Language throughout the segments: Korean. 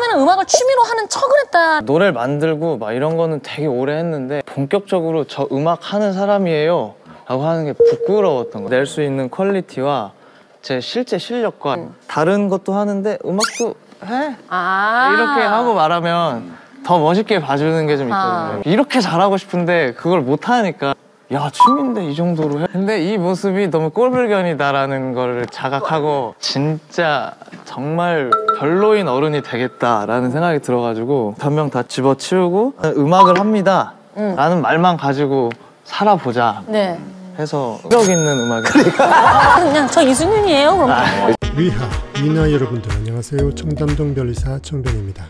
처음에는 음악을 취미로 하는 척을 했다. 노래를 만들고 막 이런 거는 되게 오래 했는데 본격적으로 저 음악 하는 사람이에요 라고 하는 게 부끄러웠던 거예요. 낼 수 있는 퀄리티와 제 실제 실력과 다른 것도 하는데 음악도 해? 아 이렇게 하고 말하면 더 멋있게 봐주는 게 좀 있거든요. 이렇게 잘하고 싶은데 그걸 못하니까 야, 취미인데 이 정도로 해? 근데 이 모습이 너무 꼴불견이다라는 걸 자각하고 진짜 정말 별로인 어른이 되겠다라는 생각이 들어가지고 변명 다 집어치우고 음악을 합니다 라는 말만 가지고 살아보자 네. 해서 매력 있는 음악이 그냥 저 이승윤이에요 그럼 위하, 미나 여러분들 안녕하세요. 청담동 변리사 청변입니다.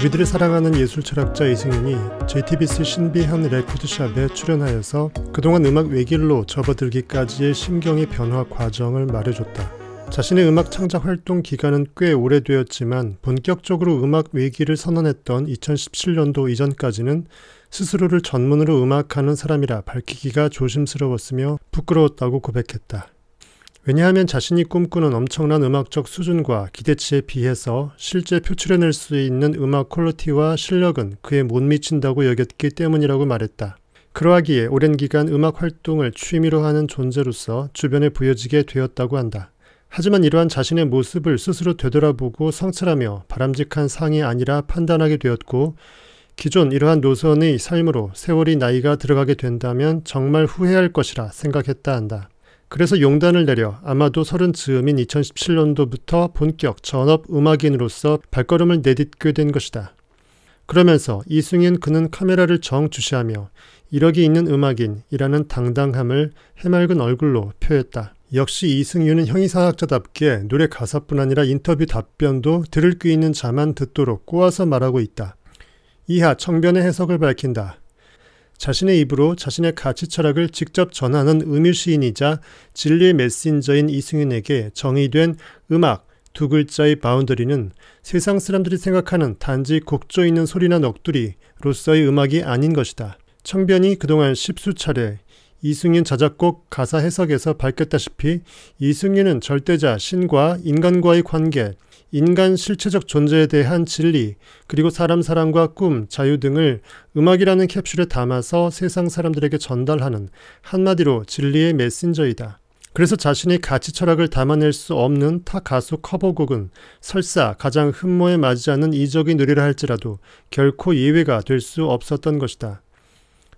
우리들을 사랑하는 예술철학자 이승윤이 JTBC 신비한 레코드샵에 출연하여서 그동안 음악 외길로 접어들기까지의 심경의 변화 과정을 말해줬다. 자신의 음악 창작 활동 기간은 꽤 오래되었지만 본격적으로 음악 외길을 선언했던 2017년도 이전까지는 스스로를 전문으로 음악하는 사람이라 밝히기가 조심스러웠으며 부끄러웠다고 고백했다. 왜냐하면 자신이 꿈꾸는 엄청난 음악적 수준과 기대치에 비해서 실제 표출해낼 수 있는 음악 퀄리티와 실력은 그에 못 미친다고 여겼기 때문이라고 말했다. 그러하기에 오랜 기간 음악 활동을 취미로 하는 존재로서 주변에 보여지게 되었다고 한다. 하지만 이러한 자신의 모습을 스스로 되돌아보고 성찰하며 바람직한 상이 아니라 판단하게 되었고 기존 이러한 노선의 삶으로 세월이 나이가 들어가게 된다면 정말 후회할 것이라 생각했다 한다. 그래서 용단을 내려 아마도 30즈음인 2017년도부터 본격 전업 음악인으로서 발걸음을 내딛게 된 것이다. 그러면서 이승윤 그는 카메라를 정주시하며 이력이 있는 음악인이라는 당당함을 해맑은 얼굴로 표했다. 역시 이승윤은 형이사학자답게 노래 가사뿐 아니라 인터뷰 답변도 들을 귀 있는 자만 듣도록 꼬아서 말하고 있다. 이하 청변의 해석을 밝힌다. 자신의 입으로 자신의 가치 철학을 직접 전하는 음유시인이자 진리의 메신저인 이승윤에게 정의된 음악 두 글자의 바운더리는 세상 사람들이 생각하는 단지 곡조 있는 소리나 넋두리로서의 음악이 아닌 것이다. 청변이 그동안 10수차례 이승윤 자작곡 가사 해석에서 밝혔다시피 이승윤은 절대자 신과 인간과의 관계, 인간 실체적 존재에 대한 진리, 그리고 사람 사랑과 꿈, 자유 등을 음악이라는 캡슐에 담아서 세상 사람들에게 전달하는 한마디로 진리의 메신저이다. 그래서 자신의 가치 철학을 담아낼 수 없는 타 가수 커버곡은 설사 가장 흠모에 맞지 않는 이적의 노래를 할지라도 결코 예외가 될 수 없었던 것이다.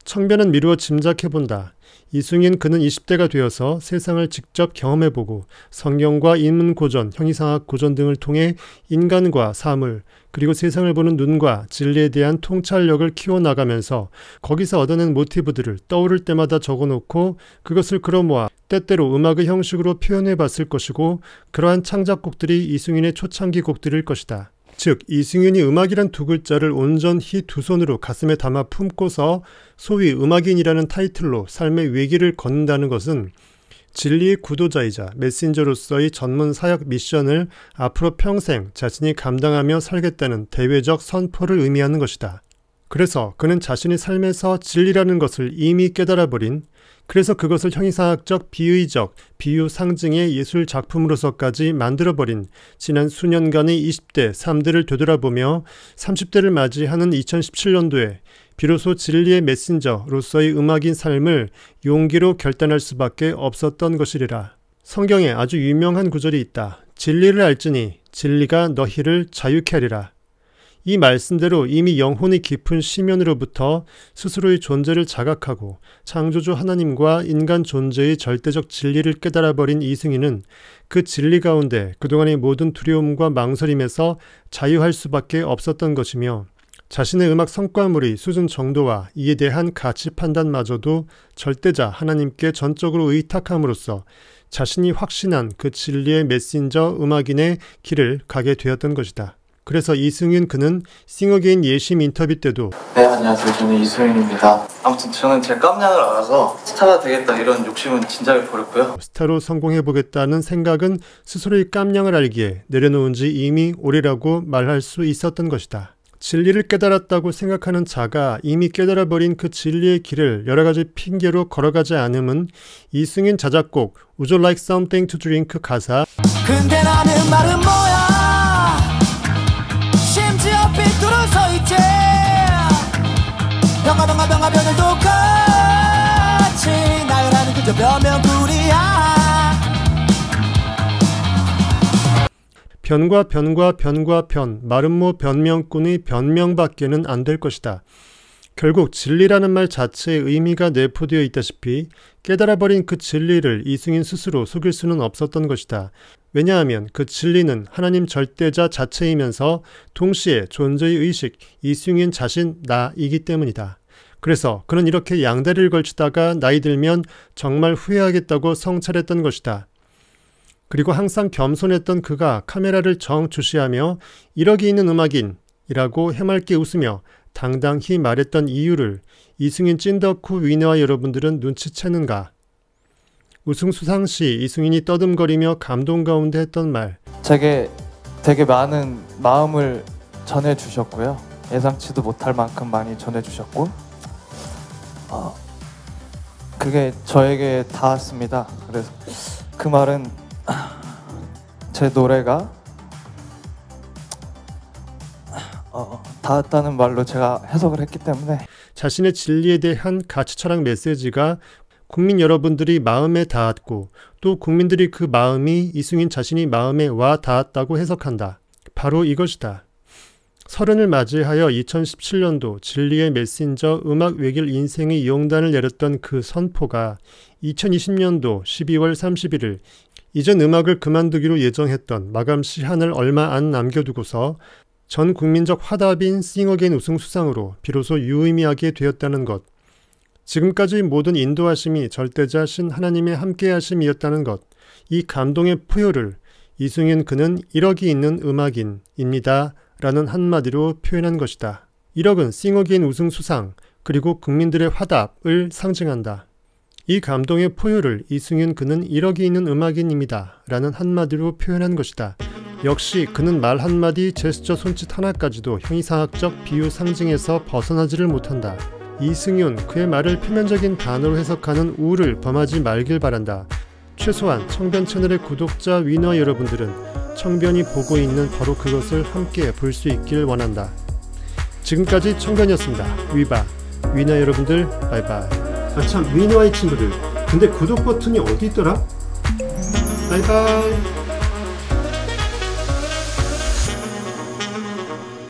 청변은 미루어 짐작해본다. 이승윤 그는 20대가 되어서 세상을 직접 경험해보고 성경과 인문고전, 형이상학고전 등을 통해 인간과 사물, 그리고 세상을 보는 눈과 진리에 대한 통찰력을 키워나가면서 거기서 얻어낸 모티브들을 떠오를 때마다 적어놓고 그것을 끌어모아 때때로 음악의 형식으로 표현해봤을 것이고 그러한 창작곡들이 이승윤의 초창기 곡들일 것이다. 즉 이승윤이 음악이란 두 글자를 온전히 두 손으로 가슴에 담아 품고서 소위 음악인이라는 타이틀로 삶의 외길을 걷는다는 것은 진리의 구도자이자 메신저로서의 전문 사역 미션을 앞으로 평생 자신이 감당하며 살겠다는 대외적 선포를 의미하는 것이다. 그래서 그는 자신의 삶에서 진리라는 것을 이미 깨달아버린, 그래서 그것을 형이상학적, 비의적, 비유 상징의 예술 작품으로서까지 만들어버린 지난 수년간의 20대, 3대를 되돌아보며 30대를 맞이하는 2017년도에 비로소 진리의 메신저로서의 음악인 삶을 용기로 결단할 수밖에 없었던 것이리라. 성경에 아주 유명한 구절이 있다. 진리를 알지니 진리가 너희를 자유케 하리라. 이 말씀대로 이미 영혼의 깊은 심연으로부터 스스로의 존재를 자각하고 창조주 하나님과 인간 존재의 절대적 진리를 깨달아버린 이승윤은 그 진리 가운데 그동안의 모든 두려움과 망설임에서 자유할 수밖에 없었던 것이며 자신의 음악 성과물의 수준 정도와 이에 대한 가치 판단마저도 절대자 하나님께 전적으로 의탁함으로써 자신이 확신한 그 진리의 메신저 음악인의 길을 가게 되었던 것이다. 그래서 이승윤 그는 싱어게인 예심 인터뷰 때도 네 안녕하세요 저는 이승윤입니다. 아무튼 저는 제 깜냥을 알아서 스타가 되겠다 이런 욕심은 진작에 버렸고요. 스타로 성공해보겠다는 생각은 스스로의 깜냥을 알기에 내려놓은 지 이미 오래라고 말할 수 있었던 것이다. 진리를 깨달았다고 생각하는 자가 이미 깨달아버린 그 진리의 길을 여러가지 핑계로 걸어가지 않음은 이승윤 자작곡 Would you like something to drink 가사 근데 나는 말은 뭐야 방화면은 똑같이 나열하는 그저 변명꾸리야. 변과 변과 변과 변, 말은 뭐 변명꾼이 변명밖에는 안 될 것이다. 결국 진리라는 말 자체의 의미가 내포되어 있다시피 깨달아버린 그 진리를 이승윤 스스로 속일 수는 없었던 것이다. 왜냐하면 그 진리는 하나님 절대자 자체이면서 동시에 존재의 의식, 이승윤 자신, 나이기 때문이다. 그래서 그는 이렇게 양다리를 걸치다가 나이 들면 정말 후회하겠다고 성찰했던 것이다. 그리고 항상 겸손했던 그가 카메라를 정주시하며 이력이 있는 음악인 이라고 해맑게 웃으며 당당히 말했던 이유를 이승윤 찐덕후 위너와 여러분들은 눈치채는가? 우승 수상 시 이승윤이 떠듬거리며 감동 가운데 했던 말. 되게 많은 마음을 전해주셨고요. 예상치도 못할 만큼 많이 전해주셨고 그게 저에게 닿았습니다. 그래서 그 말은 제 노래가 닿았다는 말로 제가 해석을 했기 때문에 자신의 진리에 대한 가치 철학 메시지가 국민 여러분들이 마음에 닿았고 또 국민들이 그 마음이 이승윤 자신이 마음에 와 닿았다고 해석한다. 바로 이것이다. 30을 맞이하여 2017년도 진리의 메신저 음악 외길 인생의 용단을 내렸던 그 선포가 2020년도 12월 31일 이전 음악을 그만두기로 예정했던 마감 시한을 얼마 안 남겨두고서 전 국민적 화답인 싱어게인 우승 수상으로 비로소 유의미하게 되었다는 것, 지금까지 모든 인도하심이 절대자 신 하나님의 함께하심이었다는 것, 이 감동의 포효를 이승윤 그는 1억이 있는 음악인입니다 라는 한마디로 표현한 것이다. 1억은 싱어게인 우승 수상 그리고 국민들의 화답을 상징한다. 이 감동의 포효를 이승윤 그는 1억이 있는 음악인입니다 라는 한마디로 표현한 것이다. 역시 그는 말 한마디, 제스처 손짓 하나까지도 형이상학적 비유 상징에서 벗어나지를 못한다. 이승윤, 그의 말을 표면적인 단어로 해석하는 우를 범하지 말길 바란다. 최소한 청변 채널의 구독자 위너 여러분들은 청변이 보고 있는 바로 그것을 함께 볼 수 있길 원한다. 지금까지 청변이었습니다. 위바, 위너 여러분들 바이바이. 아참, 위너와의 친구들, 근데 구독 버튼이 어디 있더라? 바이바이.